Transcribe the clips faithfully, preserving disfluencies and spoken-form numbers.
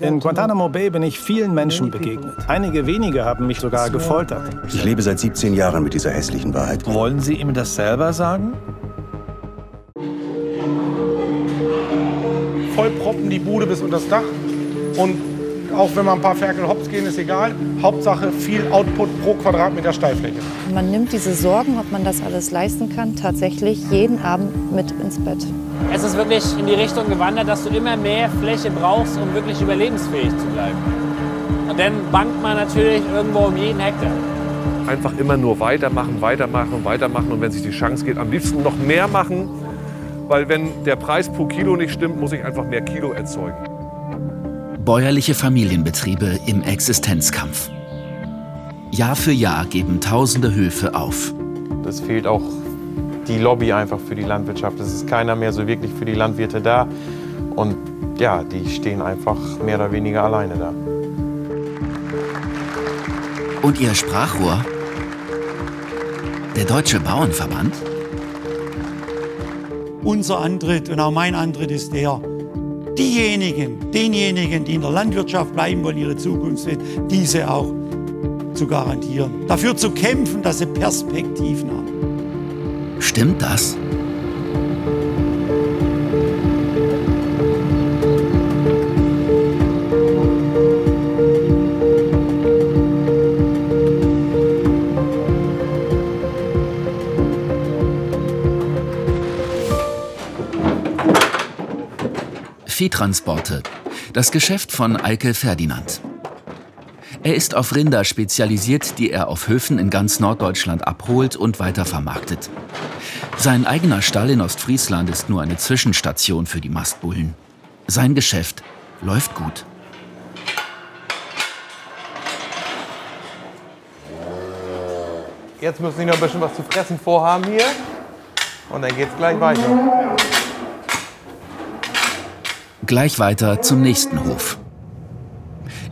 In Guantanamo Bay bin ich vielen Menschen begegnet. Einige wenige haben mich sogar gefoltert. Ich lebe seit siebzehn Jahren mit dieser hässlichen Wahrheit. Wollen Sie ihm das selber sagen? Vollproppen die Bude bis unter das Dach. Und auch wenn man ein paar Ferkel hops gehen, ist egal. Hauptsache viel Output pro Quadratmeter Steilfläche. Man nimmt diese Sorgen, ob man das alles leisten kann, tatsächlich jeden Abend mit ins Bett. Es ist wirklich in die Richtung gewandert, dass du immer mehr Fläche brauchst, um wirklich überlebensfähig zu bleiben. Und dann bangt man natürlich irgendwo um jeden Hektar. Einfach immer nur weitermachen, weitermachen, weitermachen und wenn sich die Chance geht, am liebsten noch mehr machen. Weil wenn der Preis pro Kilo nicht stimmt, muss ich einfach mehr Kilo erzeugen. Bäuerliche Familienbetriebe im Existenzkampf. Jahr für Jahr geben tausende Höfe auf. Es fehlt auch die Lobby einfach für die Landwirtschaft. Es ist keiner mehr so wirklich für die Landwirte da. Und ja, die stehen einfach mehr oder weniger alleine da. Und ihr Sprachrohr? Der Deutsche Bauernverband? Unser Antritt und auch mein Antritt ist der, diejenigen, denjenigen, die in der Landwirtschaft bleiben wollen, ihre Zukunft sehen, diese auch zu garantieren. Dafür zu kämpfen, dass sie Perspektiven haben. Stimmt das? Viehtransporte, das Geschäft von Eike Ferdinand. Er ist auf Rinder spezialisiert, die er auf Höfen in ganz Norddeutschland abholt und weitervermarktet. Sein eigener Stall in Ostfriesland ist nur eine Zwischenstation für die Mastbullen. Sein Geschäft läuft gut. Jetzt müssen Sie noch ein bisschen was zu fressen vorhaben hier. Und dann geht's gleich weiter. Gleich weiter zum nächsten Hof.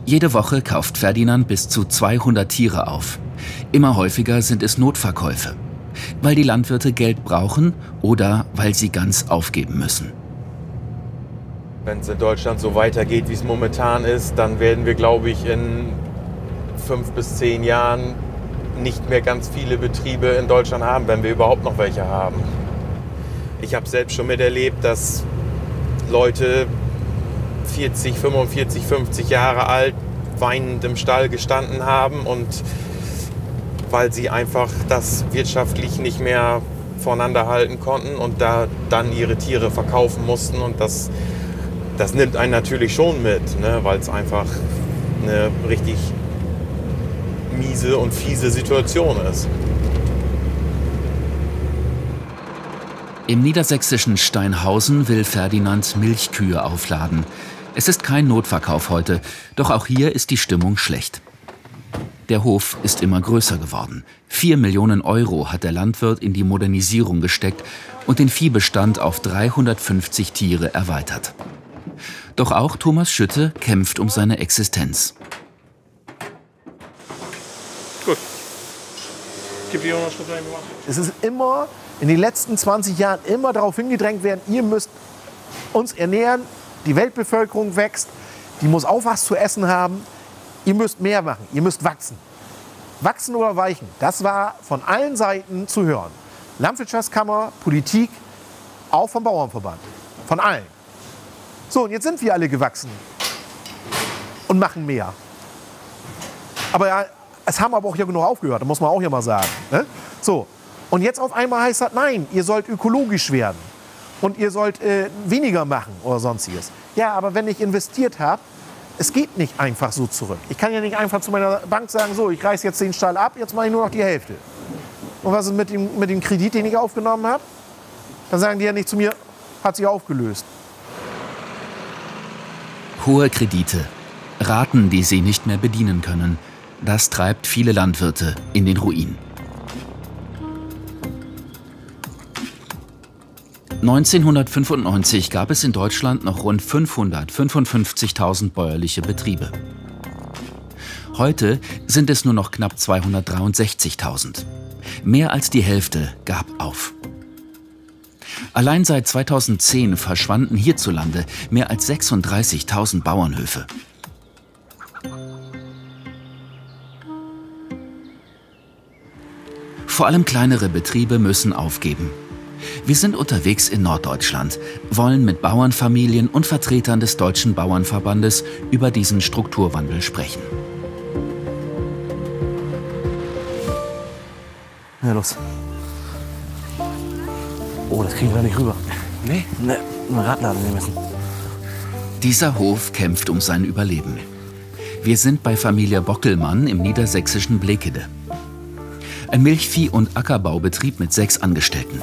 Jede Woche kauft Ferdinand bis zu zweihundert Tiere auf. Immer häufiger sind es Notverkäufe, weil die Landwirte Geld brauchen oder weil sie ganz aufgeben müssen. Wenn es in Deutschland so weitergeht, wie es momentan ist, dann werden wir, glaube ich, in fünf bis zehn Jahren nicht mehr ganz viele Betriebe in Deutschland haben, wenn wir überhaupt noch welche haben. Ich habe selbst schon miterlebt, dass Leute vierzig, fünfundvierzig, fünfzig Jahre alt, weinend im Stall gestanden haben und weil sie einfach das wirtschaftlich nicht mehr voneinander halten konnten und da dann ihre Tiere verkaufen mussten. Und das, das nimmt einen natürlich schon mit, ne? Weil es einfach eine richtig miese und fiese Situation ist. Im niedersächsischen Steinhausen will Ferdinand Milchkühe aufladen. Es ist kein Notverkauf heute, doch auch hier ist die Stimmung schlecht. Der Hof ist immer größer geworden. Vier Millionen Euro hat der Landwirt in die Modernisierung gesteckt und den Viehbestand auf dreihundertfünfzig Tiere erweitert. Doch auch Thomas Schütte kämpft um seine Existenz. Gut. Gib die Unterschrift rein. Es ist immer... in den letzten zwanzig Jahren immer darauf hingedrängt werden, ihr müsst uns ernähren, die Weltbevölkerung wächst, die muss auch was zu essen haben, ihr müsst mehr machen, ihr müsst wachsen. Wachsen oder weichen, das war von allen Seiten zu hören. Landwirtschaftskammer, Politik, auch vom Bauernverband, von allen. So, und jetzt sind wir alle gewachsen und machen mehr. Aber ja, es haben aber auch hier genug aufgehört, das muss man auch hier mal sagen. Ne? So. Und jetzt auf einmal heißt das, nein, ihr sollt ökologisch werden und ihr sollt äh, weniger machen oder sonstiges. Ja, aber wenn ich investiert habe, es geht nicht einfach so zurück. Ich kann ja nicht einfach zu meiner Bank sagen, so, ich reiße jetzt den Stall ab, jetzt mache ich nur noch die Hälfte. Und was ist mit dem, mit dem Kredit, den ich aufgenommen habe? Dann sagen die ja nicht zu mir, hat sich aufgelöst. Hohe Kredite, Raten, die sie nicht mehr bedienen können, das treibt viele Landwirte in den Ruin. neunzehnhundertfünfundneunzig gab es in Deutschland noch rund fünfhundertfünfundfünfzigtausend bäuerliche Betriebe. Heute sind es nur noch knapp zweihundertdreiundsechzigtausend. Mehr als die Hälfte gab auf. Allein seit zweitausendzehn verschwanden hierzulande mehr als sechsunddreißigtausend Bauernhöfe. Vor allem kleinere Betriebe müssen aufgeben. Wir sind unterwegs in Norddeutschland, wollen mit Bauernfamilien und Vertretern des Deutschen Bauernverbandes über diesen Strukturwandel sprechen. Na los. Oh, das kriegen wir nicht rüber. Nee? Nee, einen Radladen nehmen müssen. Dieser Hof kämpft um sein Überleben. Wir sind bei Familie Bockelmann im niedersächsischen Blekede. Ein Milchvieh- und Ackerbaubetrieb mit sechs Angestellten.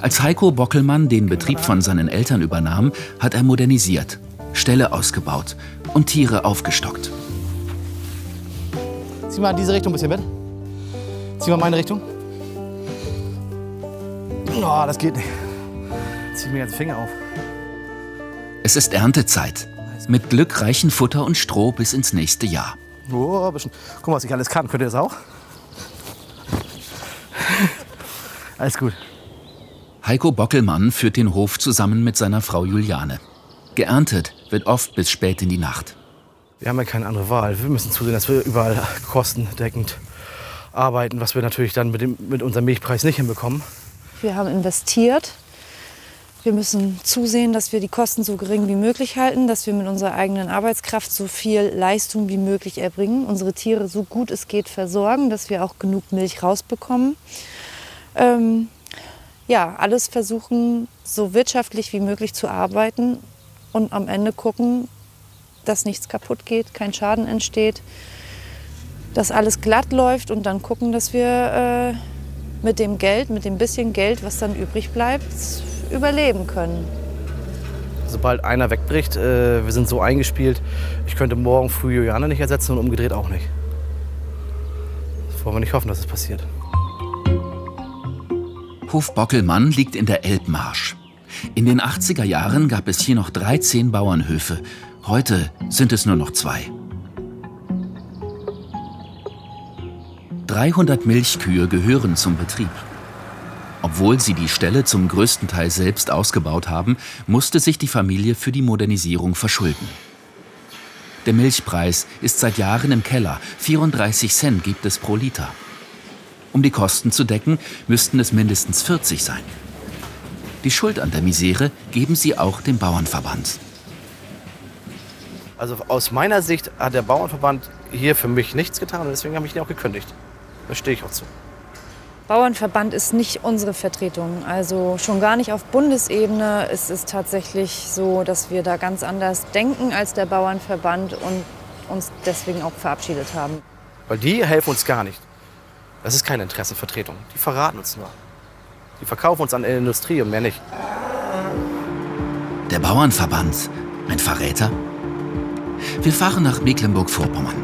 Als Heiko Bockelmann den Betrieb von seinen Eltern übernahm, hat er modernisiert, Ställe ausgebaut und Tiere aufgestockt. Zieh mal diese Richtung ein bisschen mit. Zieh mal meine Richtung. Oh, das geht nicht. Zieh mir jetzt den Finger auf. Es ist Erntezeit. Mit Glück reichen Futter und Stroh bis ins nächste Jahr. Oh, ein bisschen. Guck mal, was ich alles kann. Könnt ihr das auch? Alles gut. Heiko Bockelmann führt den Hof zusammen mit seiner Frau Juliane. Geerntet wird oft bis spät in die Nacht. Wir haben ja keine andere Wahl. Wir müssen zusehen, dass wir überall kostendeckend arbeiten, was wir natürlich dann mit, dem, mit unserem Milchpreis nicht hinbekommen. Wir haben investiert. Wir müssen zusehen, dass wir die Kosten so gering wie möglich halten, dass wir mit unserer eigenen Arbeitskraft so viel Leistung wie möglich erbringen, unsere Tiere so gut es geht versorgen, dass wir auch genug Milch rausbekommen. Ähm, ja, alles versuchen, so wirtschaftlich wie möglich zu arbeiten und am Ende gucken, dass nichts kaputt geht, kein Schaden entsteht, dass alles glatt läuft und dann gucken, dass wir äh, mit dem Geld, mit dem bisschen Geld, was dann übrig bleibt, überleben können. Sobald einer wegbricht, äh, wir sind so eingespielt, ich könnte morgen früh Juliane nicht ersetzen und umgedreht auch nicht. Das wollen wir nicht hoffen, dass es passiert. Hof Bockelmann liegt in der Elbmarsch. In den achtziger Jahren gab es hier noch dreizehn Bauernhöfe. Heute sind es nur noch zwei. dreihundert Milchkühe gehören zum Betrieb. Obwohl sie die Ställe zum größten Teil selbst ausgebaut haben, musste sich die Familie für die Modernisierung verschulden. Der Milchpreis ist seit Jahren im Keller. vierunddreißig Cent gibt es pro Liter. Um die Kosten zu decken, müssten es mindestens vierzig sein. Die Schuld an der Misere geben sie auch dem Bauernverband. Also aus meiner Sicht hat der Bauernverband hier für mich nichts getan und deswegen habe ich ihn auch gekündigt. Da stehe ich auch zu. Bauernverband ist nicht unsere Vertretung, also schon gar nicht auf Bundesebene. Es ist tatsächlich so, dass wir da ganz anders denken als der Bauernverband und uns deswegen auch verabschiedet haben. Weil die helfen uns gar nicht. Das ist keine Interessenvertretung, die verraten uns nur. Die verkaufen uns an die Industrie und mehr nicht. Der Bauernverband, ein Verräter? Wir fahren nach Mecklenburg-Vorpommern.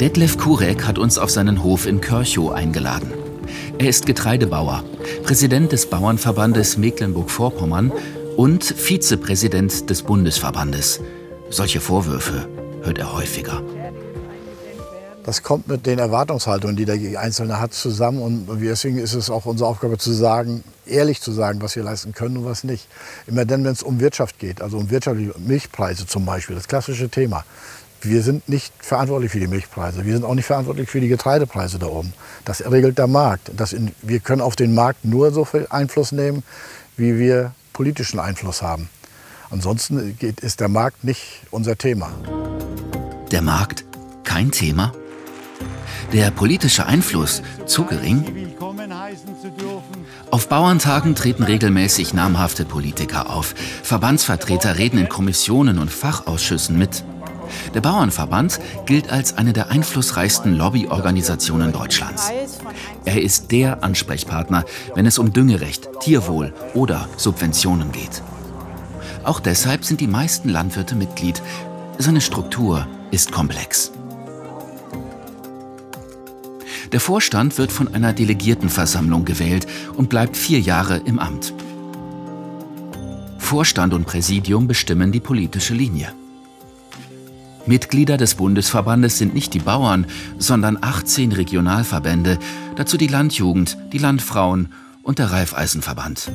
Detlef Kurek hat uns auf seinen Hof in Körchow eingeladen. Er ist Getreidebauer, Präsident des Bauernverbandes Mecklenburg-Vorpommern und Vizepräsident des Bundesverbandes. Solche Vorwürfe hört er häufiger. Das kommt mit den Erwartungshaltungen, die der Einzelne hat, zusammen. Und deswegen ist es auch unsere Aufgabe zu sagen, ehrlich zu sagen, was wir leisten können und was nicht. Immer dann, wenn es um Wirtschaft geht, also um wirtschaftliche Milchpreise zum Beispiel, das klassische Thema. Wir sind nicht verantwortlich für die Milchpreise. Wir sind auch nicht verantwortlich für die Getreidepreise da oben. Das regelt der Markt. Das in, wir können auf den Markt nur so viel Einfluss nehmen, wie wir politischen Einfluss haben. Ansonsten geht, ist der Markt nicht unser Thema. Der Markt kein Thema? Der politische Einfluss zu gering? Auf Bauerntagen treten regelmäßig namhafte Politiker auf. Verbandsvertreter reden in Kommissionen und Fachausschüssen mit. Der Bauernverband gilt als eine der einflussreichsten Lobbyorganisationen Deutschlands. Er ist der Ansprechpartner, wenn es um Düngerecht, Tierwohl oder Subventionen geht. Auch deshalb sind die meisten Landwirte Mitglied. Seine Struktur ist komplex. Der Vorstand wird von einer Delegiertenversammlung gewählt und bleibt vier Jahre im Amt. Vorstand und Präsidium bestimmen die politische Linie. Mitglieder des Bundesverbandes sind nicht die Bauern, sondern achtzehn Regionalverbände, dazu die Landjugend, die Landfrauen und der Raiffeisenverband.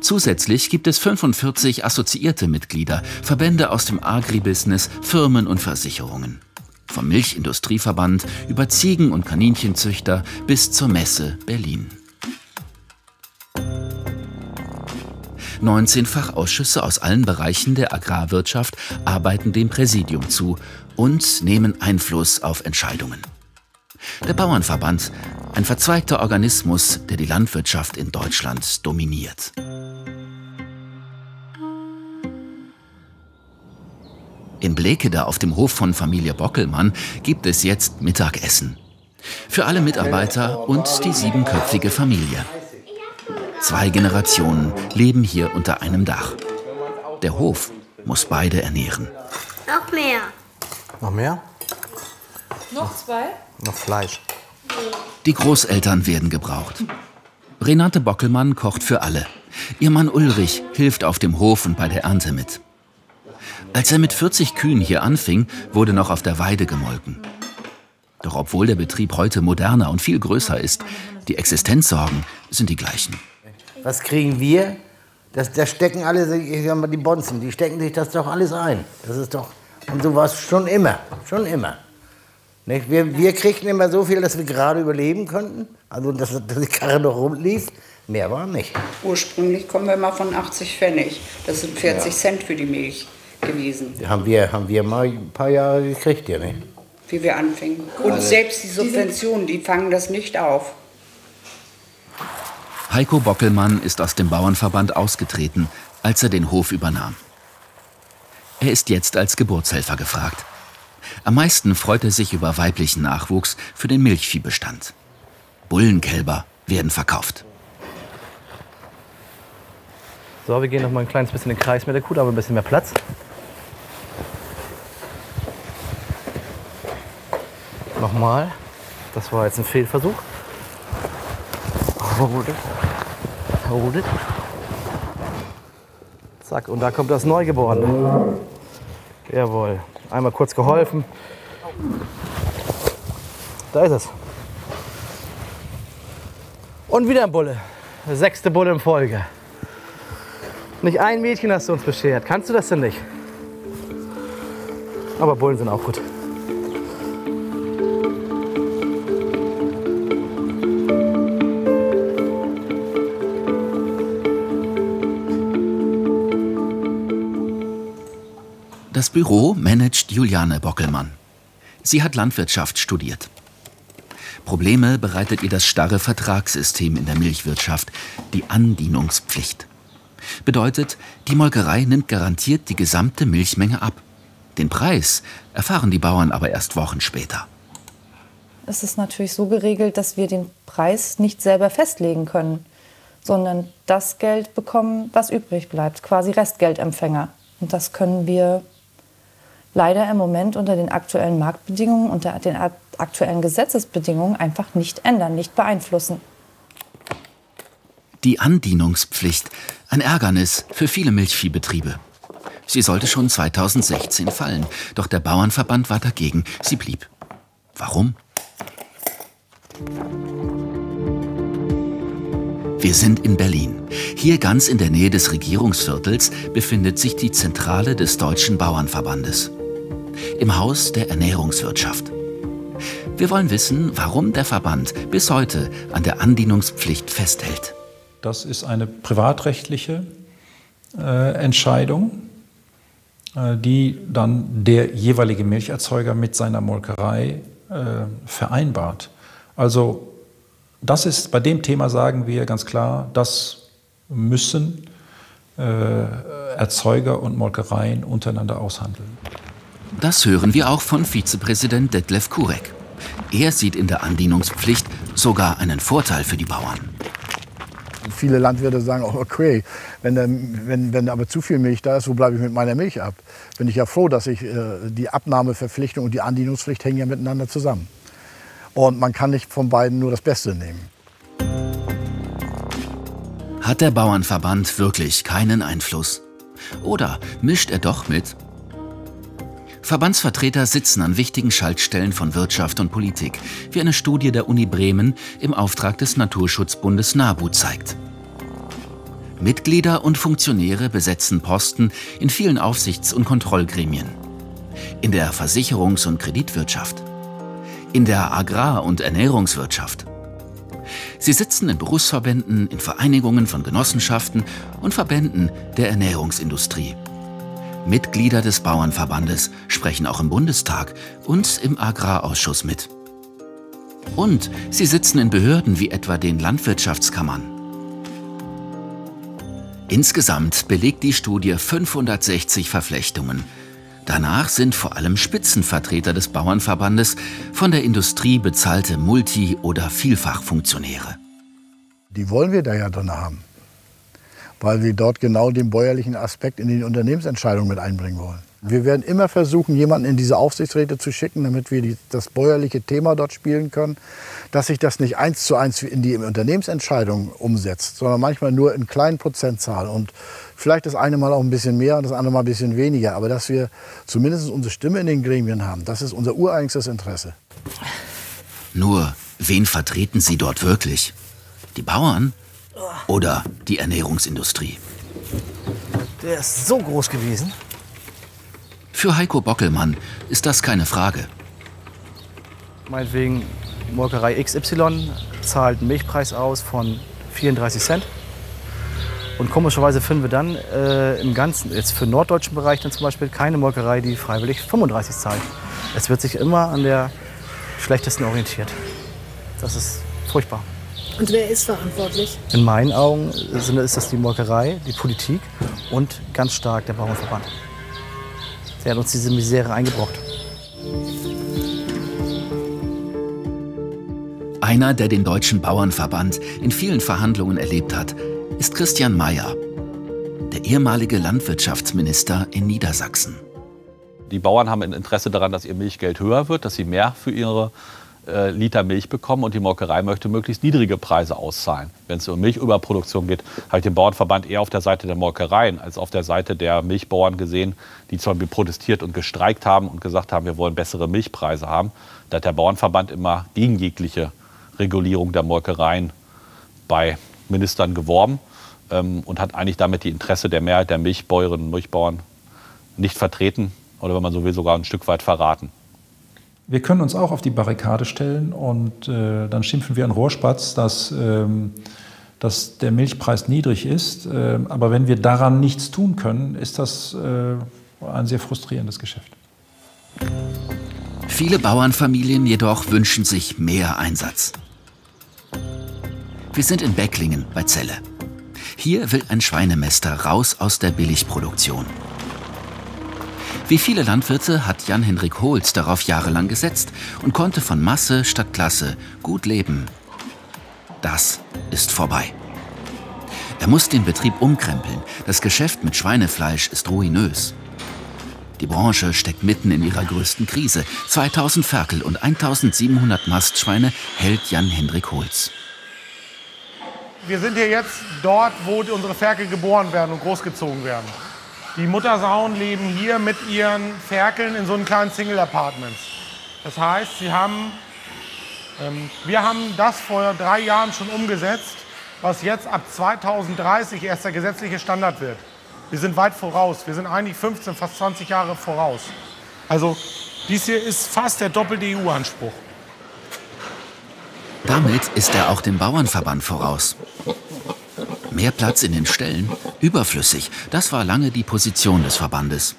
Zusätzlich gibt es fünfundvierzig assoziierte Mitglieder, Verbände aus dem Agribusiness, Firmen und Versicherungen. vom Milchindustrieverband über Ziegen- und Kaninchenzüchter bis zur Messe Berlin. neunzehn Fachausschüsse aus allen Bereichen der Agrarwirtschaft arbeiten dem Präsidium zu und nehmen Einfluss auf Entscheidungen. Der Bauernverband, ein verzweigter Organismus, der die Landwirtschaft in Deutschland dominiert. In Blekede auf dem Hof von Familie Bockelmann gibt es jetzt Mittagessen. Für alle Mitarbeiter und die siebenköpfige Familie. Zwei Generationen leben hier unter einem Dach. Der Hof muss beide ernähren. Noch mehr. Noch mehr? Noch zwei? Noch Fleisch. Die Großeltern werden gebraucht. Renate Bockelmann kocht für alle. Ihr Mann Ulrich hilft auf dem Hof und bei der Ernte mit. Als er mit vierzig Kühen hier anfing, wurde noch auf der Weide gemolken. Doch obwohl der Betrieb heute moderner und viel größer ist, die Existenzsorgen sind die gleichen. Was kriegen wir? Das, das stecken alle, ich sag mal, die Bonzen, die stecken sich das doch alles ein. Das ist doch, und so war es schon immer, schon immer. Nicht? Wir, wir kriegten immer so viel, dass wir gerade überleben konnten. Also, dass, dass die Karre noch rumlief. Mehr war nicht. Ursprünglich kommen wir mal von achtzig Pfennig. Das sind vierzig ja. Cent für die Milch gewesen. Haben wir, haben wir mal ein paar Jahre gekriegt, ja nicht? Wie wir anfingen. Und also, selbst die Subventionen, die fangen das nicht auf. Heiko Bockelmann ist aus dem Bauernverband ausgetreten, als er den Hof übernahm. Er ist jetzt als Geburtshelfer gefragt. Am meisten freut er sich über weiblichen Nachwuchs für den Milchviehbestand. Bullenkälber werden verkauft. So, wir gehen noch mal ein kleines bisschen in den Kreis mit der Kuh, da haben wir ein bisschen mehr Platz. Nochmal. Das war jetzt ein Fehlversuch. Zack, und da kommt das Neugeborene. Jawohl. Einmal kurz geholfen. Da ist es. Und wieder ein Bulle. Der sechste Bulle in Folge. Nicht ein Mädchen hast du uns beschert. Kannst du das denn nicht? Aber Bullen sind auch gut. Das Büro managt Juliane Bockelmann. Sie hat Landwirtschaft studiert. Probleme bereitet ihr das starre Vertragssystem in der Milchwirtschaft, die Andienungspflicht. Bedeutet, die Molkerei nimmt garantiert die gesamte Milchmenge ab. Den Preis erfahren die Bauern aber erst Wochen später. Es ist natürlich so geregelt, dass wir den Preis nicht selber festlegen können, sondern das Geld bekommen, was übrig bleibt, quasi Restgeldempfänger. Und das können wir leider im Moment unter den aktuellen Marktbedingungen, unter den aktuellen Gesetzesbedingungen einfach nicht ändern, nicht beeinflussen. Die Andienungspflicht, ein Ärgernis für viele Milchviehbetriebe. Sie sollte schon zweitausendsechzehn fallen, doch der Bauernverband war dagegen. Sie blieb. Warum? Wir sind in Berlin. Hier ganz in der Nähe des Regierungsviertels befindet sich die Zentrale des Deutschen Bauernverbandes. Im Haus der Ernährungswirtschaft. Wir wollen wissen, warum der Verband bis heute an der Andienungspflicht festhält. Das ist eine privatrechtliche äh, Entscheidung, äh, die dann der jeweilige Milcherzeuger mit seiner Molkerei äh, vereinbart. Also das ist, bei dem Thema sagen wir ganz klar, das müssen äh, Erzeuger und Molkereien untereinander aushandeln. Das hören wir auch von Vizepräsident Detlef Kurek. Er sieht in der Andienungspflicht sogar einen Vorteil für die Bauern. Viele Landwirte sagen auch, okay, wenn, der, wenn, wenn aber zu viel Milch da ist, wo bleibe ich mit meiner Milch ab? Bin ich ja froh, dass ich äh, die Abnahmeverpflichtung und die Andienungspflicht hängen ja miteinander zusammen. Und man kann nicht von beiden nur das Beste nehmen. Hat der Bauernverband wirklich keinen Einfluss? Oder mischt er doch mit? Verbandsvertreter sitzen an wichtigen Schaltstellen von Wirtschaft und Politik, wie eine Studie der Uni Bremen im Auftrag des Naturschutzbundes N A B U zeigt. Mitglieder und Funktionäre besetzen Posten in vielen Aufsichts- und Kontrollgremien. in der Versicherungs- und Kreditwirtschaft, in der Agrar- und Ernährungswirtschaft. Sie sitzen in Berufsverbänden, in Vereinigungen von Genossenschaften und Verbänden der Ernährungsindustrie. Mitglieder des Bauernverbandes sprechen auch im Bundestag und im Agrarausschuss mit. Und sie sitzen in Behörden wie etwa den Landwirtschaftskammern. Insgesamt belegt die Studie fünfhundertsechzig Verflechtungen. Danach sind vor allem Spitzenvertreter des Bauernverbandes, von der Industrie bezahlte Multi- oder Vielfachfunktionäre. Die wollen wir da ja drin haben, weil wir dort genau den bäuerlichen Aspekt in die Unternehmensentscheidung mit einbringen wollen. Wir werden immer versuchen, jemanden in diese Aufsichtsräte zu schicken, damit wir die, das bäuerliche Thema dort spielen können, dass sich das nicht eins zu eins in die Unternehmensentscheidung umsetzt, sondern manchmal nur in kleinen Prozentzahlen und vielleicht das eine Mal auch ein bisschen mehr und das andere Mal ein bisschen weniger, aber dass wir zumindest unsere Stimme in den Gremien haben, das ist unser ureigenstes Interesse. Nur, wen vertreten Sie dort wirklich? Die Bauern oder die Ernährungsindustrie? Der ist so groß gewesen. Für Heiko Bockelmann ist das keine Frage. Meinetwegen, Molkerei X Y zahlt einen Milchpreis aus von vierunddreißig Cent. Und komischerweise finden wir dann äh, im Ganzen, jetzt für den norddeutschen Bereich dann zum Beispiel, keine Molkerei, die freiwillig fünfunddreißig zahlt. Es wird sich immer an der schlechtesten orientiert. Das ist furchtbar. Und wer ist verantwortlich? In meinen Augen ist das die Molkerei, die Politik und ganz stark der Bauernverband. Der hat uns diese Misere eingebrockt. Einer, der den Deutschen Bauernverband in vielen Verhandlungen erlebt hat, ist Christian Meyer, der ehemalige Landwirtschaftsminister in Niedersachsen. Die Bauern haben ein Interesse daran, dass ihr Milchgeld höher wird, dass sie mehr für ihre äh, Liter Milch bekommen. Und die Molkerei möchte möglichst niedrige Preise auszahlen. Wenn es um Milchüberproduktion geht, habe ich den Bauernverband eher auf der Seite der Molkereien als auf der Seite der Milchbauern gesehen, die zum Beispiel protestiert und gestreikt haben und gesagt haben, wir wollen bessere Milchpreise haben. Da hat der Bauernverband immer gegen jegliche Regulierung der Molkereien bei Ministern geworben ähm, und hat eigentlich damit die Interesse der Mehrheit der Milchbäuerinnen und Milchbauern nicht vertreten oder, wenn man so will, sogar ein Stück weit verraten. Wir können uns auch auf die Barrikade stellen und äh, dann schimpfen wir an Rohrspatz, dass, ähm, dass der Milchpreis niedrig ist. Äh, aber wenn wir daran nichts tun können, ist das äh, ein sehr frustrierendes Geschäft. Viele Bauernfamilien jedoch wünschen sich mehr Einsatz. Wir sind in Becklingen bei Celle. Hier will ein Schweinemester raus aus der Billigproduktion. Wie viele Landwirte hat Jan-Hendrik Holz darauf jahrelang gesetzt und konnte von Masse statt Klasse gut leben. Das ist vorbei. Er muss den Betrieb umkrempeln. Das Geschäft mit Schweinefleisch ist ruinös. Die Branche steckt mitten in ihrer größten Krise. zweitausend Ferkel und eintausendsiebenhundert Mastschweine hält Jan-Hendrik Holz. Wir sind hier jetzt dort, wo unsere Ferkel geboren werden und großgezogen werden. Die Muttersauen leben hier mit ihren Ferkeln in so einem kleinen Single-Apartments. Das heißt, sie haben, ähm, wir haben das vor drei Jahren schon umgesetzt, was jetzt ab zweitausenddreißig erst der gesetzliche Standard wird. Wir sind weit voraus. Wir sind eigentlich fünfzehn, fast zwanzig Jahre voraus. Also dies hier ist fast der doppelte E U-Anspruch. Damit ist er auch dem Bauernverband voraus. Mehr Platz in den Ställen? Überflüssig. Das war lange die Position des Verbandes.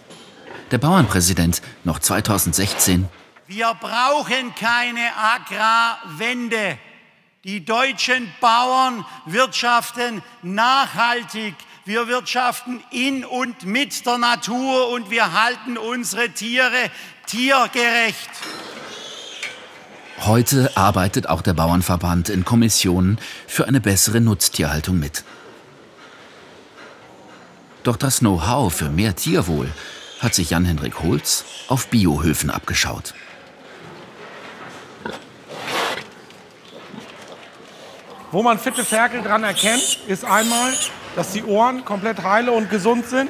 Der Bauernpräsident noch zweitausendsechzehn. Wir brauchen keine Agrarwende. Die deutschen Bauern wirtschaften nachhaltig. Wir wirtschaften in und mit der Natur und wir halten unsere Tiere tiergerecht. Heute arbeitet auch der Bauernverband in Kommissionen für eine bessere Nutztierhaltung mit. Doch das Know-how für mehr Tierwohl hat sich Jan-Hendrik Holz auf Biohöfen abgeschaut. Wo man fitte Ferkel dran erkennt, ist einmal, dass die Ohren komplett heile und gesund sind,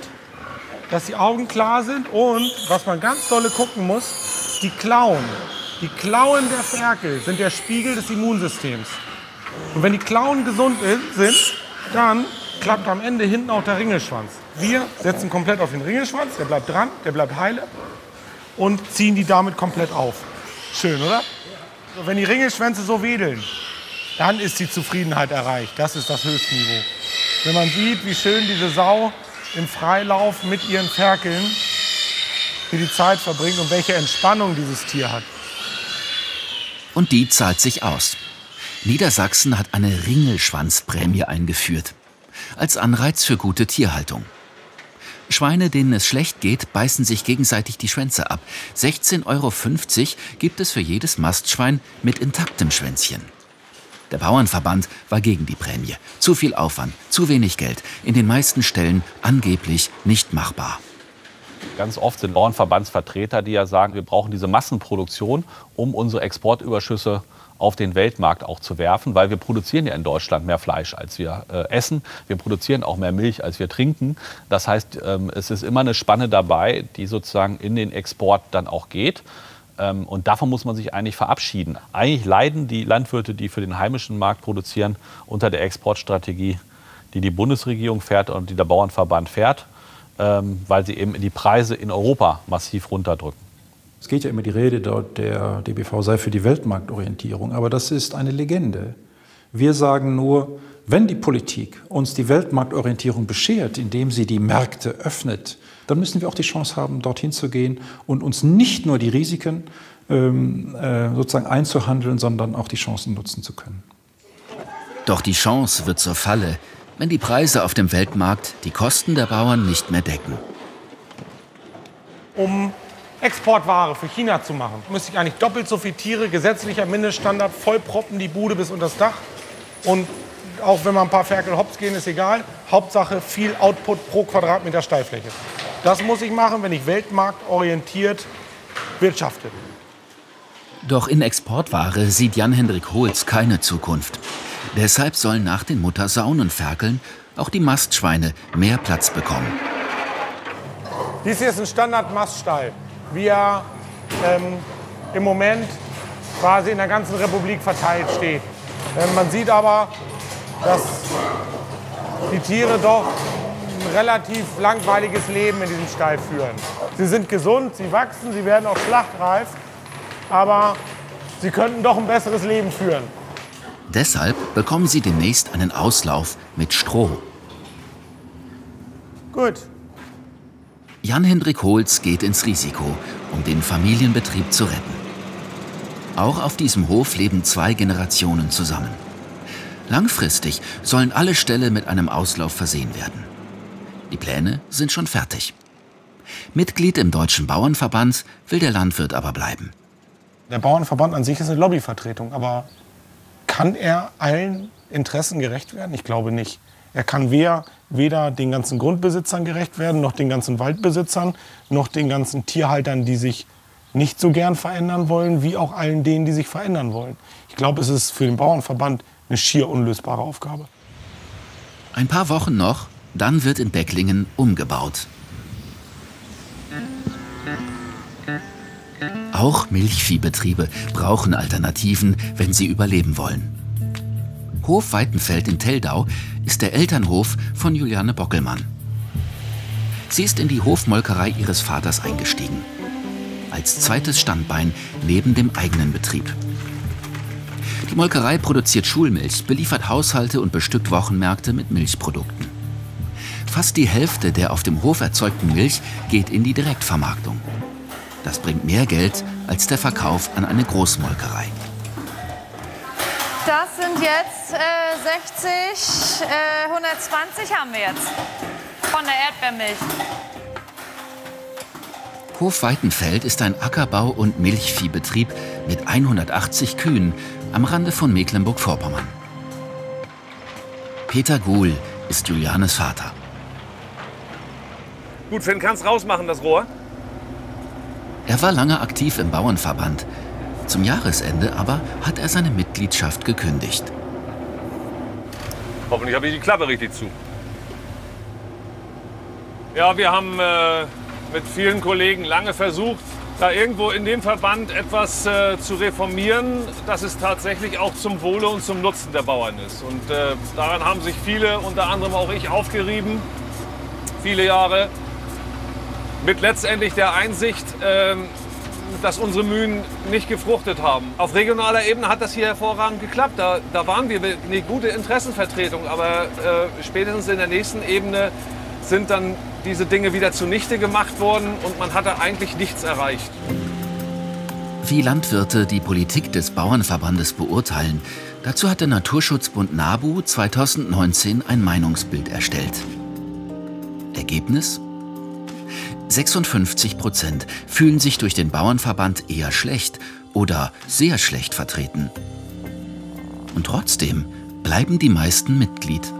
dass die Augen klar sind und, was man ganz dolle gucken muss, die Klauen. Die Klauen der Ferkel sind der Spiegel des Immunsystems. Und wenn die Klauen gesund sind, dann klappt am Ende hinten auch der Ringelschwanz. Wir setzen komplett auf den Ringelschwanz, der bleibt dran, der bleibt heile. und ziehen die damit komplett auf. Schön, oder? So, wenn die Ringelschwänze so wedeln, dann ist die Zufriedenheit erreicht. Das ist das Höchstniveau. Wenn man sieht, wie schön diese Sau im Freilauf mit ihren Ferkeln wie die Zeit verbringt und welche Entspannung dieses Tier hat. Und die zahlt sich aus. Niedersachsen hat eine Ringelschwanzprämie eingeführt. Als Anreiz für gute Tierhaltung. Schweine, denen es schlecht geht, beißen sich gegenseitig die Schwänze ab. sechzehn Euro fünfzig gibt es für jedes Mastschwein mit intaktem Schwänzchen. Der Bauernverband war gegen die Prämie. Zu viel Aufwand, zu wenig Geld, in den meisten Stellen angeblich nicht machbar. Ganz oft sind Bauernverbandsvertreter, die ja sagen, wir brauchen diese Massenproduktion, um unsere Exportüberschüsse auf den Weltmarkt auch zu werfen, weil wir produzieren ja in Deutschland mehr Fleisch, als wir äh, essen. Wir produzieren auch mehr Milch, als wir trinken. Das heißt, ähm, es ist immer eine Spanne dabei, die sozusagen in den Export dann auch geht. Ähm, und davon muss man sich eigentlich verabschieden. Eigentlich leiden die Landwirte, die für den heimischen Markt produzieren, unter der Exportstrategie, die die Bundesregierung fährt und die der Bauernverband fährt, ähm, weil sie eben die Preise in Europa massiv runterdrücken. Es geht ja immer die Rede, der D B V sei für die Weltmarktorientierung, aber das ist eine Legende. Wir sagen nur, wenn die Politik uns die Weltmarktorientierung beschert, indem sie die Märkte öffnet, dann müssen wir auch die Chance haben, dorthin zu gehen und uns nicht nur die Risiken ähm, äh, sozusagen einzuhandeln, sondern auch die Chancen nutzen zu können. Doch die Chance wird zur Falle, wenn die Preise auf dem Weltmarkt die Kosten der Bauern nicht mehr decken. Um Exportware für China zu machen, müsste ich eigentlich doppelt so viele Tiere, gesetzlicher Mindeststandard, vollproppen die Bude bis unter das Dach. Und auch wenn mal ein paar Ferkel hops gehen, ist egal. Hauptsache viel Output pro Quadratmeter Steilfläche. Das muss ich machen, wenn ich weltmarktorientiert wirtschafte. Doch in Exportware sieht Jan-Hendrik Holz keine Zukunft. Deshalb sollen nach den Muttersauen und Ferkeln auch die Mastschweine mehr Platz bekommen. Dies hier ist ein Standard-Maststall, wie er ähm, im Moment quasi in der ganzen Republik verteilt steht. Ähm, man sieht aber, dass die Tiere doch ein relativ langweiliges Leben in diesem Stall führen. Sie sind gesund, sie wachsen, sie werden auch schlachtreif, aber sie könnten doch ein besseres Leben führen. Deshalb bekommen sie demnächst einen Auslauf mit Stroh. Gut. Jan-Hendrik Holz geht ins Risiko, um den Familienbetrieb zu retten. Auch auf diesem Hof leben zwei Generationen zusammen. Langfristig sollen alle Ställe mit einem Auslauf versehen werden. Die Pläne sind schon fertig. Mitglied im Deutschen Bauernverband will der Landwirt aber bleiben. Der Bauernverband an sich ist eine Lobbyvertretung, aber kann er allen Interessen gerecht werden? Ich glaube nicht. Er kann weder den ganzen Grundbesitzern gerecht werden, noch den ganzen Waldbesitzern, noch den ganzen Tierhaltern, die sich nicht so gern verändern wollen, wie auch allen denen, die sich verändern wollen. Ich glaube, es ist für den Bauernverband eine schier unlösbare Aufgabe. Ein paar Wochen noch, dann wird in Becklingen umgebaut. Auch Milchviehbetriebe brauchen Alternativen, wenn sie überleben wollen. Hof Weitenfeld in Teldau ist der Elternhof von Juliane Bockelmann. Sie ist in die Hofmolkerei ihres Vaters eingestiegen. Als zweites Standbein neben dem eigenen Betrieb. Die Molkerei produziert Schulmilch, beliefert Haushalte und bestückt Wochenmärkte mit Milchprodukten. Fast die Hälfte der auf dem Hof erzeugten Milch geht in die Direktvermarktung. Das bringt mehr Geld als der Verkauf an eine Großmolkerei. Das sind jetzt äh, sechzig, äh, hundertzwanzig haben wir jetzt von der Erdbeermilch. Hof Weitenfeld ist ein Ackerbau- und Milchviehbetrieb mit hundertachtzig Kühen am Rande von Mecklenburg-Vorpommern. Peter Guhl ist Julianes Vater. Gut, Finn, kannst rausmachen, das Rohr. Er war lange aktiv im Bauernverband. Zum Jahresende aber hat er seine Mitgliedschaft gekündigt. Hoffentlich habe ich die Klappe richtig zu. Ja, wir haben äh, mit vielen Kollegen lange versucht, da irgendwo in dem Verband etwas äh, zu reformieren, dass es tatsächlich auch zum Wohle und zum Nutzen der Bauern ist. Und äh, daran haben sich viele, unter anderem auch ich, aufgerieben, viele Jahre, mit letztendlich der Einsicht, äh, dass unsere Mühen nicht gefruchtet haben. Auf regionaler Ebene hat das hier hervorragend geklappt. Da, da waren wir eine gute Interessenvertretung, aber äh, spätestens in der nächsten Ebene sind dann diese Dinge wieder zunichte gemacht worden und man hatte eigentlich nichts erreicht. Wie Landwirte die Politik des Bauernverbandes beurteilen, dazu hat der Naturschutzbund NABU zweitausendneunzehn ein Meinungsbild erstellt. Ergebnis? sechsundfünfzig Prozent fühlen sich durch den Bauernverband eher schlecht oder sehr schlecht vertreten. Und trotzdem bleiben die meisten Mitglied.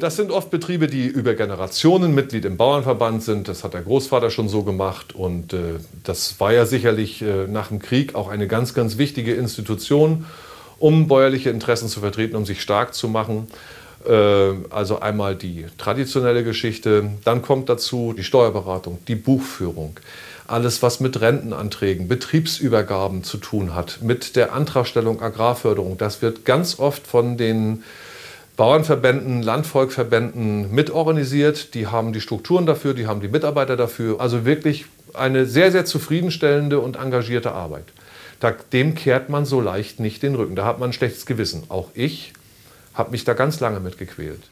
Das sind oft Betriebe, die über Generationen Mitglied im Bauernverband sind. Das hat der Großvater schon so gemacht. Und äh, das war ja sicherlich äh, nach dem Krieg auch eine ganz, ganz wichtige Institution, um bäuerliche Interessen zu vertreten, um sich stark zu machen. Also einmal die traditionelle Geschichte, dann kommt dazu die Steuerberatung, die Buchführung, alles was mit Rentenanträgen, Betriebsübergaben zu tun hat, mit der Antragstellung Agrarförderung. Das wird ganz oft von den Bauernverbänden, Landvolkverbänden mitorganisiert. Die haben die Strukturen dafür, die haben die Mitarbeiter dafür. Also wirklich eine sehr, sehr zufriedenstellende und engagierte Arbeit. Dem kehrt man so leicht nicht den Rücken. Da hat man ein schlechtes Gewissen. Auch ich habe mich da ganz lange mitgequält.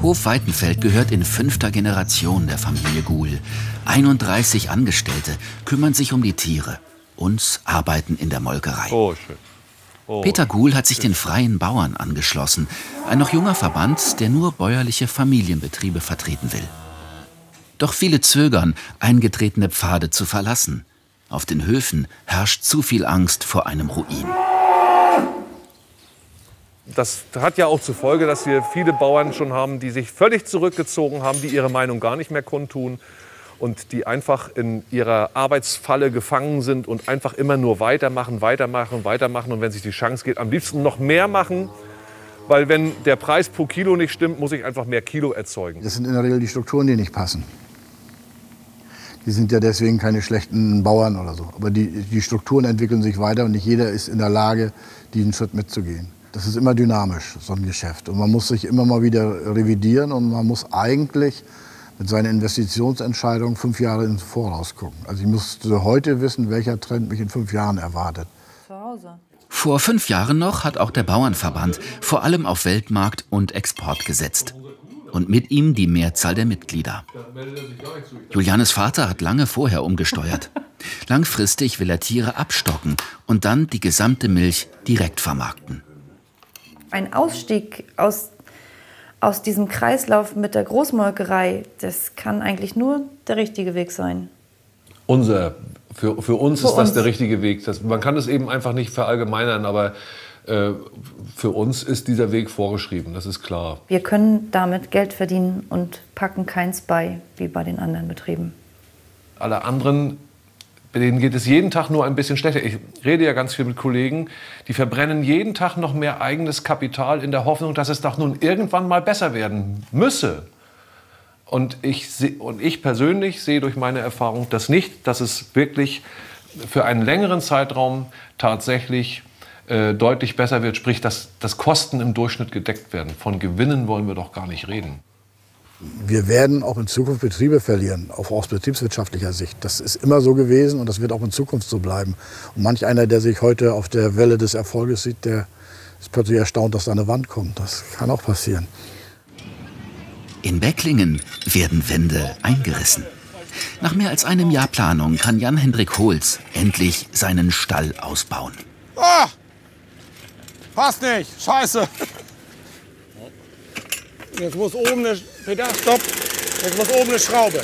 Hof Weitenfeld gehört in fünfter Generation der Familie Guhl. einunddreißig Angestellte kümmern sich um die Tiere und arbeiten in der Molkerei. Oh, schön. Oh, Peter Guhl hat sich schön. den Freien Bauern angeschlossen, ein noch junger Verband, der nur bäuerliche Familienbetriebe vertreten will. Doch viele zögern, eingetretene Pfade zu verlassen. Auf den Höfen herrscht zu viel Angst vor einem Ruin. Das hat ja auch zur Folge, dass wir viele Bauern schon haben, die sich völlig zurückgezogen haben, die ihre Meinung gar nicht mehr kundtun und die einfach in ihrer Arbeitsfalle gefangen sind und einfach immer nur weitermachen, weitermachen, weitermachen und wenn sich die Chance geht, am liebsten noch mehr machen, weil wenn der Preis pro Kilo nicht stimmt, muss ich einfach mehr Kilo erzeugen. Das sind in der Regel die Strukturen, die nicht passen. Die sind ja deswegen keine schlechten Bauern oder so, aber die, die Strukturen entwickeln sich weiter und nicht jeder ist in der Lage, diesen Schritt mitzugehen. Das ist immer dynamisch, so ein Geschäft. Und man muss sich immer mal wieder revidieren und man muss eigentlich mit seiner Investitionsentscheidung fünf Jahre ins Voraus gucken. Also ich musste heute wissen, welcher Trend mich in fünf Jahren erwartet. Vor fünf Jahren noch hat auch der Bauernverband vor allem auf Weltmarkt und Export gesetzt. Und mit ihm die Mehrzahl der Mitglieder. Julianes Vater hat lange vorher umgesteuert. Langfristig will er Tiere abstocken und dann die gesamte Milch direkt vermarkten. Ein Ausstieg aus, aus diesem Kreislauf mit der Großmolkerei, das kann eigentlich nur der richtige Weg sein. Unser, für, für uns für ist uns. das der richtige Weg. Das, man kann es eben einfach nicht verallgemeinern, aber äh, für uns ist dieser Weg vorgeschrieben, das ist klar. Wir können damit Geld verdienen und packen keins bei, wie bei den anderen Betrieben. Alle anderen, bei denen geht es jeden Tag nur ein bisschen schlechter. Ich rede ja ganz viel mit Kollegen, die verbrennen jeden Tag noch mehr eigenes Kapital in der Hoffnung, dass es doch nun irgendwann mal besser werden müsse. Und ich, und ich persönlich sehe durch meine Erfahrung das nicht, dass es wirklich für einen längeren Zeitraum tatsächlich äh, deutlich besser wird. Sprich, dass, dass Kosten im Durchschnitt gedeckt werden. Von Gewinnen wollen wir doch gar nicht reden. Wir werden auch in Zukunft Betriebe verlieren, auch aus betriebswirtschaftlicher Sicht. Das ist immer so gewesen und das wird auch in Zukunft so bleiben. Und manch einer, der sich heute auf der Welle des Erfolges sieht, der ist plötzlich erstaunt, dass da eine Wand kommt. Das kann auch passieren. In Becklingen werden Wände eingerissen. Nach mehr als einem Jahr Planung kann Jan-Hendrik Holz endlich seinen Stall ausbauen. Ah! Passt nicht! Scheiße! Jetzt muss oben eine, Peter, stopp. Jetzt muss oben eine Schraube.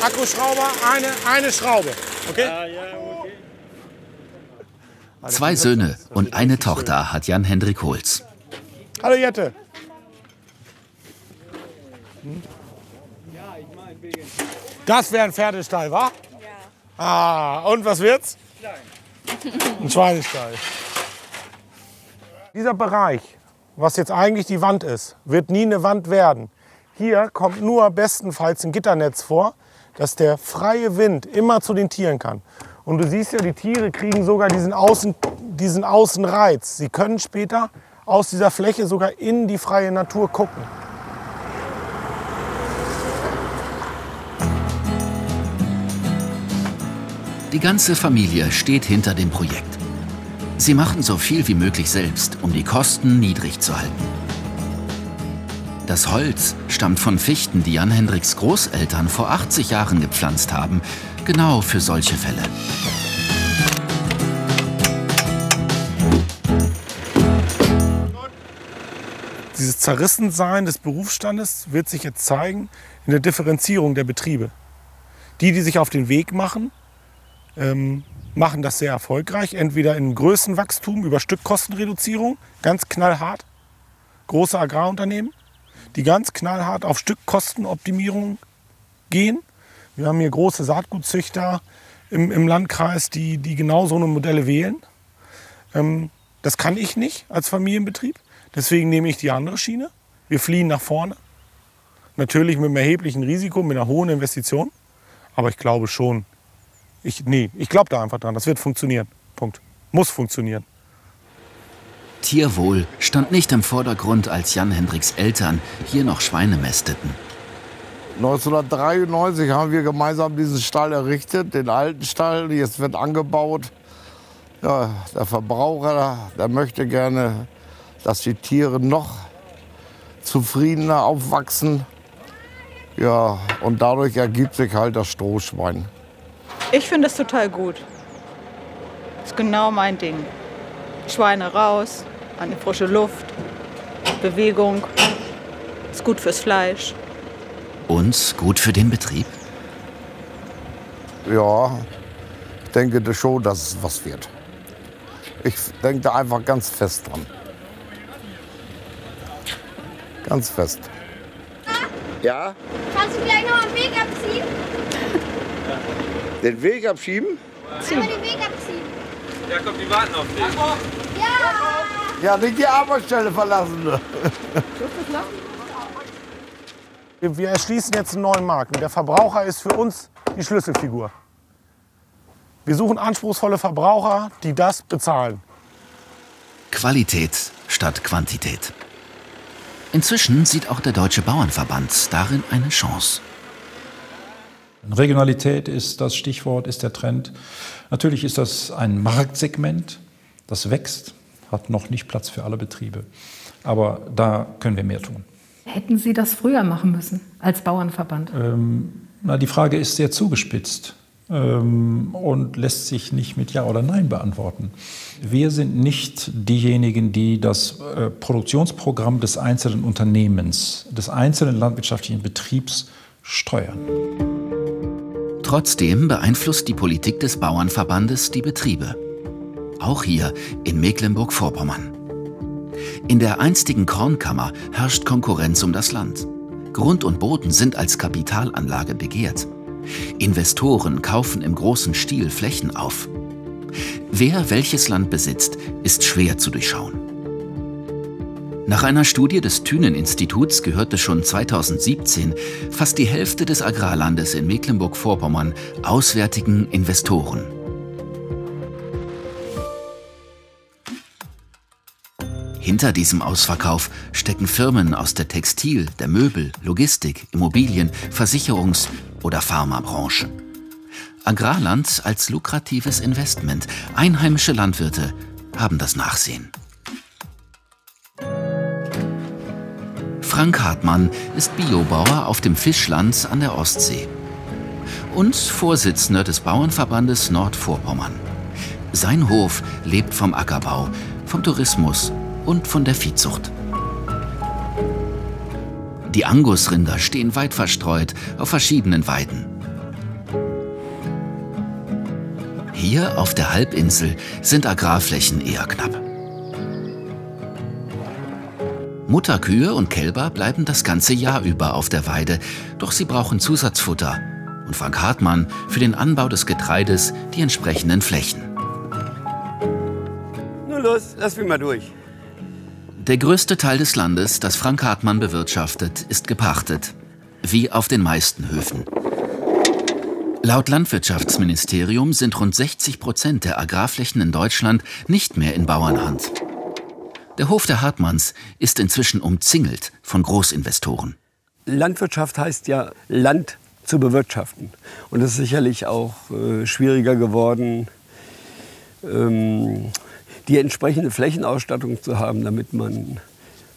Akkuschrauber, eine, eine Schraube. Okay? Zwei Söhne und eine Tochter hat Jan-Hendrik Holz. Hallo Jette. Das wäre ein Pferdestall, wa? Ja. Ah, und was wird's? Ein Schweinestall. Dieser Bereich, was jetzt eigentlich die Wand ist, wird nie eine Wand werden. Hier kommt nur bestenfalls ein Gitternetz vor, dass der freie Wind immer zu den Tieren kann. Und du siehst ja, die Tiere kriegen sogar diesen, Außen, diesen Außenreiz. Sie können später aus dieser Fläche sogar in die freie Natur gucken. Die ganze Familie steht hinter dem Projekt. Sie machen so viel wie möglich selbst, um die Kosten niedrig zu halten. Das Holz stammt von Fichten, die Jan-Hendriks Großeltern vor achtzig Jahren gepflanzt haben, genau für solche Fälle. Dieses Zerrissensein des Berufsstandes wird sich jetzt zeigen in der Differenzierung der Betriebe. Die, die sich auf den Weg machen, ähm, machen das sehr erfolgreich. Entweder in Größenwachstum über Stückkostenreduzierung, ganz knallhart. Große Agrarunternehmen, die ganz knallhart auf Stückkostenoptimierung gehen. Wir haben hier große Saatgutzüchter im, im Landkreis, die, die genau so eine Modelle wählen. Ähm, das kann ich nicht als Familienbetrieb. Deswegen nehme ich die andere Schiene. Wir fliehen nach vorne. Natürlich mit einem erheblichen Risiko, mit einer hohen Investition. Aber ich glaube schon, ich, nee, ich glaube da einfach dran. Das wird funktionieren. Punkt. Muss funktionieren. Tierwohl stand nicht im Vordergrund, als Jan-Hendriks Eltern hier noch Schweine mästeten. neunzehnhundertdreiundneunzig haben wir gemeinsam diesen Stall errichtet, den alten Stall. Jetzt wird angebaut. Ja, der Verbraucher, der möchte gerne, dass die Tiere noch zufriedener aufwachsen. Ja, und dadurch ergibt sich halt das Strohschwein. Ich finde es total gut. Das ist genau mein Ding. Schweine raus, an die frische Luft, Bewegung. Ist gut fürs Fleisch. Und gut für den Betrieb? Ja, ich denke schon, dass es was wird. Ich denke da einfach ganz fest dran. Ganz fest. Ja? Kannst du gleich noch den Weg abziehen? Den Weg abschieben? Zieh. Einmal den Weg abziehen. Ja, komm, die warten auf dich. Ja! Ja, nicht die Arbeitsstelle verlassen. Wir erschließen jetzt einen neuen Markt. Der Verbraucher ist für uns die Schlüsselfigur. Wir suchen anspruchsvolle Verbraucher, die das bezahlen. Qualität statt Quantität. Inzwischen sieht auch der Deutsche Bauernverband darin eine Chance. Regionalität ist das Stichwort, ist der Trend. Natürlich ist das ein Marktsegment, das wächst, hat noch nicht Platz für alle Betriebe. Aber da können wir mehr tun. Hätten Sie das früher machen müssen als Bauernverband? Ähm, na, die Frage ist sehr zugespitzt ähm, und lässt sich nicht mit Ja oder Nein beantworten. Wir sind nicht diejenigen, die das äh, Produktionsprogramm des einzelnen Unternehmens, des einzelnen landwirtschaftlichen Betriebs steuern. Trotzdem beeinflusst die Politik des Bauernverbandes die Betriebe. Auch hier in Mecklenburg-Vorpommern. In der einstigen Kornkammer herrscht Konkurrenz um das Land. Grund und Boden sind als Kapitalanlage begehrt. Investoren kaufen im großen Stil Flächen auf. Wer welches Land besitzt, ist schwer zu durchschauen. Nach einer Studie des Thünen-Instituts gehörte schon zweitausendsiebzehn fast die Hälfte des Agrarlandes in Mecklenburg-Vorpommern auswärtigen Investoren. Hinter diesem Ausverkauf stecken Firmen aus der Textil-, der Möbel-, Logistik-, Immobilien-, Versicherungs- oder Pharmabranche. Agrarland als lukratives Investment. Einheimische Landwirte haben das Nachsehen. Frank Hartmann ist Biobauer auf dem Fischland an der Ostsee und Vorsitzender des Bauernverbandes Nordvorpommern. Sein Hof lebt vom Ackerbau, vom Tourismus und von der Viehzucht. Die Angusrinder stehen weit verstreut auf verschiedenen Weiden. Hier auf der Halbinsel sind Agrarflächen eher knapp. Mutterkühe und Kälber bleiben das ganze Jahr über auf der Weide, doch sie brauchen Zusatzfutter und Frank Hartmann für den Anbau des Getreides die entsprechenden Flächen. Nur los, lass mich mal durch. Der größte Teil des Landes, das Frank Hartmann bewirtschaftet, ist gepachtet, wie auf den meisten Höfen. Laut Landwirtschaftsministerium sind rund sechzig Prozent der Agrarflächen in Deutschland nicht mehr in Bauernhand. Der Hof der Hartmanns ist inzwischen umzingelt von Großinvestoren. Landwirtschaft heißt ja Land zu bewirtschaften. Und das ist sicherlich auch äh, schwieriger geworden, ähm, die entsprechende Flächenausstattung zu haben, damit man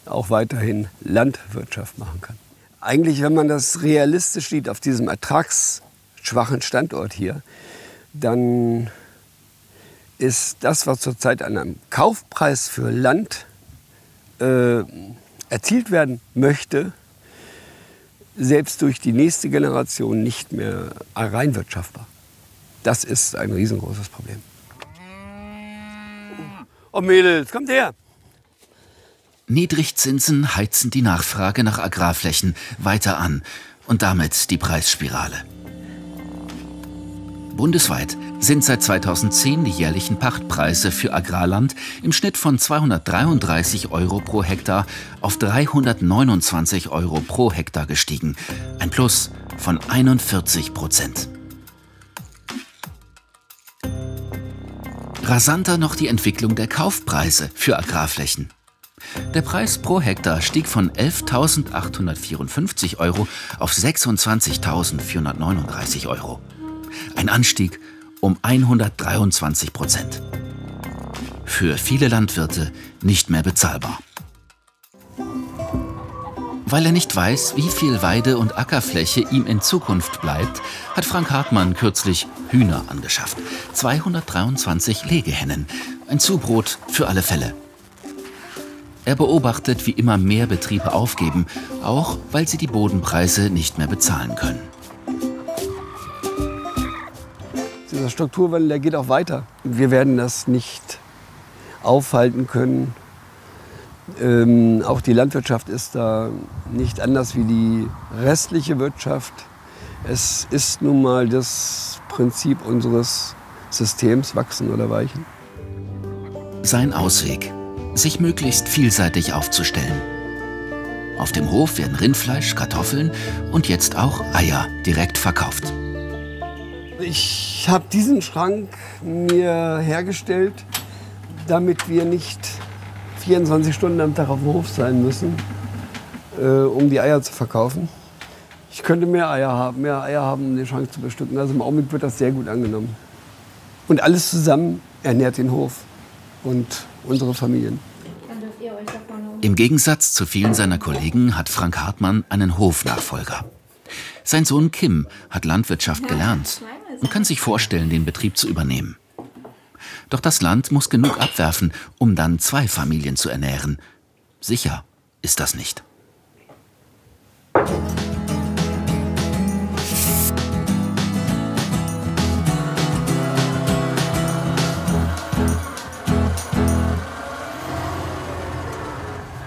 auch weiterhin Landwirtschaft machen kann. Eigentlich, wenn man das realistisch sieht auf diesem ertragsschwachen Standort hier, dann ist das, was zurzeit an einem Kaufpreis für Land äh, erzielt werden möchte, selbst durch die nächste Generation nicht mehr rein wirtschaftbar. Das ist ein riesengroßes Problem. Oh Mädels, kommt her! Niedrigzinsen heizen die Nachfrage nach Agrarflächen weiter an und damit die Preisspirale. Bundesweit sind seit zweitausendzehn die jährlichen Pachtpreise für Agrarland im Schnitt von zweihundertdreiunddreißig Euro pro Hektar auf dreihundertneunundzwanzig Euro pro Hektar gestiegen. Ein Plus von einundvierzig Prozent. Rasanter noch die Entwicklung der Kaufpreise für Agrarflächen. Der Preis pro Hektar stieg von elftausendachthundertvierundfünfzig Euro auf sechsundzwanzigtausendvierhundertneununddreißig Euro. Ein Anstieg um hundertdreiundzwanzig Prozent. Für viele Landwirte nicht mehr bezahlbar. Weil er nicht weiß, wie viel Weide- und Ackerfläche ihm in Zukunft bleibt, hat Frank Hartmann kürzlich Hühner angeschafft. zweihundertdreiundzwanzig Legehennen. Ein Zubrot für alle Fälle. Er beobachtet, wie immer mehr Betriebe aufgeben, auch weil sie die Bodenpreise nicht mehr bezahlen können. Dieser Strukturwandel, der geht auch weiter. Wir werden das nicht aufhalten können. Ähm, auch die Landwirtschaft ist da nicht anders wie die restliche Wirtschaft. Es ist nun mal das Prinzip unseres Systems, wachsen oder weichen. Sein Ausweg: sich möglichst vielseitig aufzustellen. Auf dem Hof werden Rindfleisch, Kartoffeln und jetzt auch Eier direkt verkauft. Ich habe diesen Schrank mir hergestellt, damit wir nicht vierundzwanzig Stunden am Tag auf dem Hof sein müssen, äh, um die Eier zu verkaufen. Ich könnte mehr Eier haben, mehr Eier haben, um den Schrank zu bestücken. Also im Augenblick wird das sehr gut angenommen. Und alles zusammen ernährt den Hof und unsere Familien. Im Gegensatz zu vielen seiner Kollegen hat Frank Hartmann einen Hofnachfolger. Sein Sohn Kim hat Landwirtschaft gelernt und kann sich vorstellen, den Betrieb zu übernehmen. Doch das Land muss genug abwerfen, um dann zwei Familien zu ernähren. Sicher ist das nicht.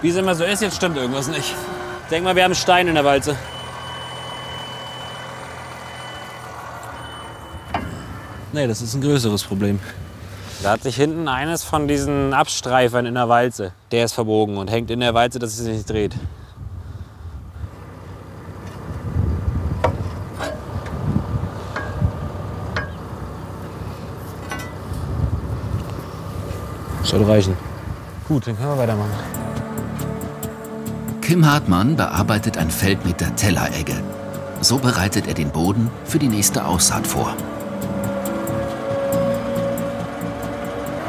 Wie es immer so ist, jetzt stimmt irgendwas nicht. Ich denke mal, wir haben Stein in der Walze. Nee, das ist ein größeres Problem. Da hat sich hinten eines von diesen Abstreifern in der Walze. Der ist verbogen und hängt in der Walze, dass es sich nicht dreht. Soll reichen. Gut, dann können wir weitermachen. Kim Hartmann bearbeitet ein Feld mit der Telleregge. So bereitet er den Boden für die nächste Aussaat vor.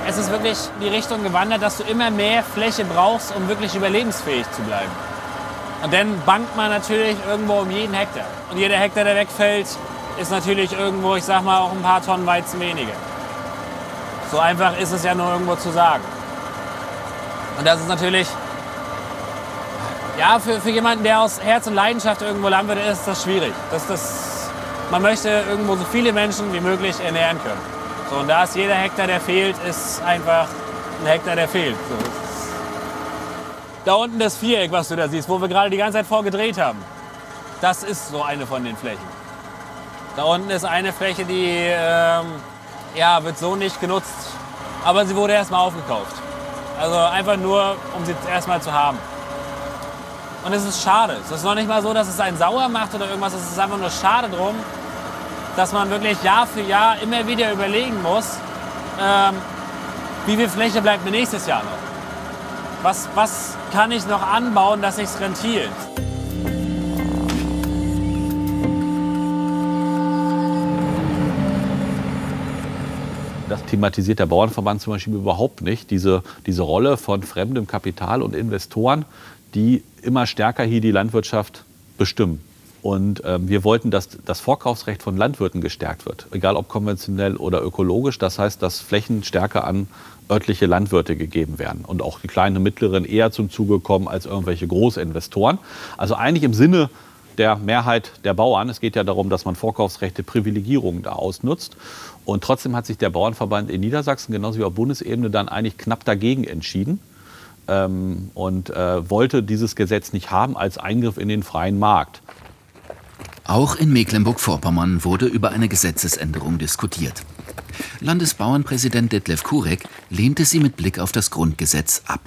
Es ist wirklich in die Richtung gewandert, dass du immer mehr Fläche brauchst, um wirklich überlebensfähig zu bleiben. Und dann bangt man natürlich irgendwo um jeden Hektar. Und jeder Hektar, der wegfällt, ist natürlich irgendwo, ich sag mal, auch ein paar Tonnen Weizen weniger. So einfach ist es ja nur irgendwo zu sagen. Und das ist natürlich... Ja, für, für jemanden, der aus Herz und Leidenschaft irgendwo Landwirt ist, ist das schwierig. Das, das, man möchte irgendwo so viele Menschen wie möglich ernähren können. So, und da ist jeder Hektar, der fehlt, ist einfach ein Hektar, der fehlt. So. Da unten das Viereck, was du da siehst, wo wir gerade die ganze Zeit vorgedreht haben, das ist so eine von den Flächen. Da unten ist eine Fläche, die ähm, ja, wird so nicht genutzt, aber sie wurde erstmal aufgekauft. Also einfach nur, um sie erstmal zu haben. Und es ist schade. Es ist noch nicht mal so, dass es einen sauer macht oder irgendwas. Es ist einfach nur schade drum, dass man wirklich Jahr für Jahr immer wieder überlegen muss, ähm, wie viel Fläche bleibt mir nächstes Jahr noch? Was, was kann ich noch anbauen, dass sich's rentiert? thematisiert der Bauernverband zum Beispiel überhaupt nicht, diese, diese Rolle von fremdem Kapital und Investoren, die immer stärker hier die Landwirtschaft bestimmen. Und ähm, wir wollten, dass das Vorkaufsrecht von Landwirten gestärkt wird, egal ob konventionell oder ökologisch. Das heißt, dass Flächen stärker an örtliche Landwirte gegeben werden und auch die kleinen und mittleren eher zum Zuge kommen als irgendwelche Großinvestoren. Also eigentlich im Sinne der Mehrheit der Bauern. Es geht ja darum, dass man Vorkaufsrechte, Privilegierungen da ausnutzt. Und trotzdem hat sich der Bauernverband in Niedersachsen, genauso wie auf Bundesebene, dann eigentlich knapp dagegen entschieden ähm, und äh, wollte dieses Gesetz nicht haben als Eingriff in den freien Markt. Auch in Mecklenburg-Vorpommern wurde über eine Gesetzesänderung diskutiert. Landesbauernpräsident Detlef Kurek lehnte sie mit Blick auf das Grundgesetz ab.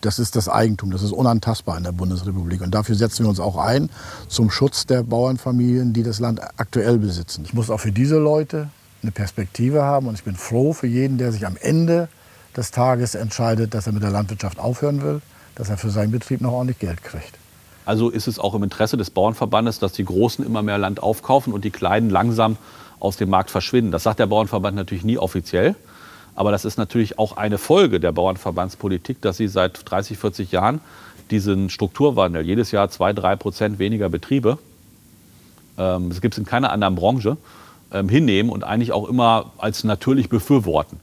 Das ist das Eigentum, das ist unantastbar in der Bundesrepublik. Und dafür setzen wir uns auch ein zum Schutz der Bauernfamilien, die das Land aktuell besitzen. Ich muss auch für diese Leute eine Perspektive haben. Und ich bin froh für jeden, der sich am Ende des Tages entscheidet, dass er mit der Landwirtschaft aufhören will, dass er für seinen Betrieb noch ordentlich Geld kriegt. Also ist es auch im Interesse des Bauernverbandes, dass die Großen immer mehr Land aufkaufen und die Kleinen langsam aus dem Markt verschwinden. Das sagt der Bauernverband natürlich nie offiziell. Aber das ist natürlich auch eine Folge der Bauernverbandspolitik, dass sie seit dreißig, vierzig Jahren diesen Strukturwandel, jedes Jahr zwei, drei Prozent weniger Betriebe, ähm, das gibt es in keiner anderen Branche, ähm, hinnehmen und eigentlich auch immer als natürlich befürworten.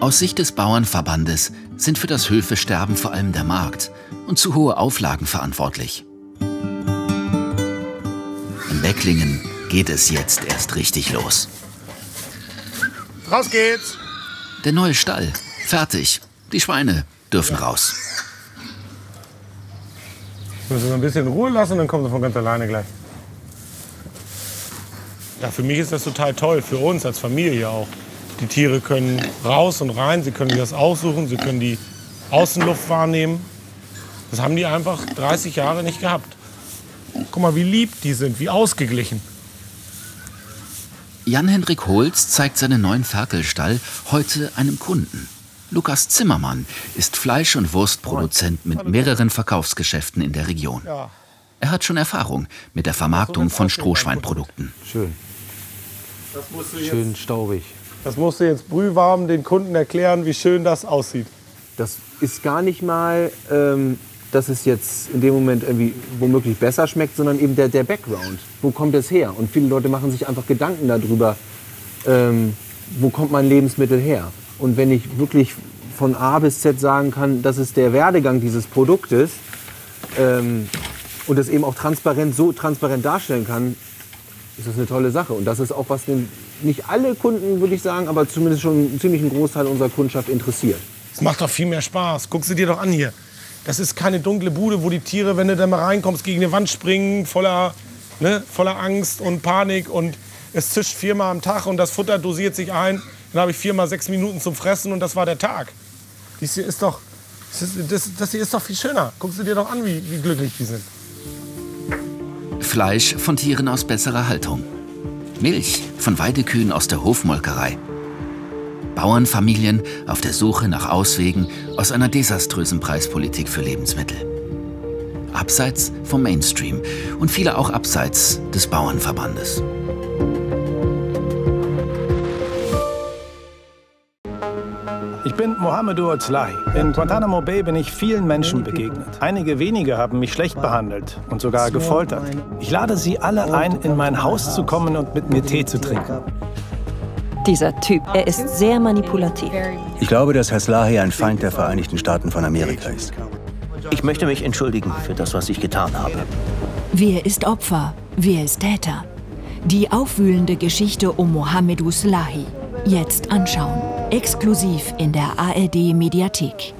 Aus Sicht des Bauernverbandes sind für das Höfesterben vor allem der Markt und zu hohe Auflagen verantwortlich. In Becklingen geht es jetzt erst richtig los. Raus geht's! Der neue Stall, fertig. Die Schweine dürfen raus. Ich muss sie so ein bisschen in Ruhe lassen, dann kommen sie von ganz alleine gleich. Ja, für mich ist das total toll, für uns als Familie auch. Die Tiere können raus und rein, sie können das aussuchen, sie können die Außenluft wahrnehmen. Das haben die einfach dreißig Jahre nicht gehabt. Guck mal, wie lieb die sind, wie ausgeglichen. Jan-Hendrik Holz zeigt seinen neuen Ferkelstall heute einem Kunden. Lukas Zimmermann ist Fleisch- und Wurstproduzent mit mehreren Verkaufsgeschäften in der Region. Er hat schon Erfahrung mit der Vermarktung von Strohschweinprodukten. Schön. Schön staubig. Das musst du jetzt brühwarm den Kunden erklären, wie schön das aussieht. Das ist gar nicht mal, ähm, dass es jetzt in dem Moment irgendwie womöglich besser schmeckt, sondern eben der, der Background. Wo kommt das her? Und viele Leute machen sich einfach Gedanken darüber, ähm, wo kommt mein Lebensmittel her? Und wenn ich wirklich von A bis Z sagen kann, das ist der Werdegang dieses Produktes ähm, und das eben auch transparent, so transparent darstellen kann, ist das eine tolle Sache. Und das ist auch was den, nicht alle Kunden, würde ich sagen, aber zumindest schon ziemlich einen Großteil unserer Kundschaft interessiert. Es macht doch viel mehr Spaß. Guck sie dir doch an hier. Das ist keine dunkle Bude, wo die Tiere, wenn du da mal reinkommst, gegen die Wand springen, voller, ne, voller Angst und Panik. Und es zischt viermal am Tag und das Futter dosiert sich ein. Dann habe ich viermal sechs Minuten zum Fressen und das war der Tag. Das hier ist doch, das, das hier ist doch viel schöner. Guck sie dir doch an, wie, wie glücklich die sind. Fleisch von Tieren aus besserer Haltung. Milch von Weidekühen aus der Hofmolkerei. Bauernfamilien auf der Suche nach Auswegen aus einer desaströsen Preispolitik für Lebensmittel. Abseits vom Mainstream und viele auch abseits des Bauernverbandes. Ich bin Mohamedou Slahi. In Guantanamo Bay bin ich vielen Menschen begegnet. Einige wenige haben mich schlecht behandelt und sogar gefoltert. Ich lade sie alle ein, in mein Haus zu kommen und mit mir Tee zu trinken. Dieser Typ, er ist sehr manipulativ. Ich glaube, dass Herr Slahi ein Feind der Vereinigten Staaten von Amerika ist. Ich möchte mich entschuldigen für das, was ich getan habe. Wer ist Opfer? Wer ist Täter? Die aufwühlende Geschichte um Mohamedou Slahi. Jetzt anschauen. Exklusiv in der A R D Mediathek.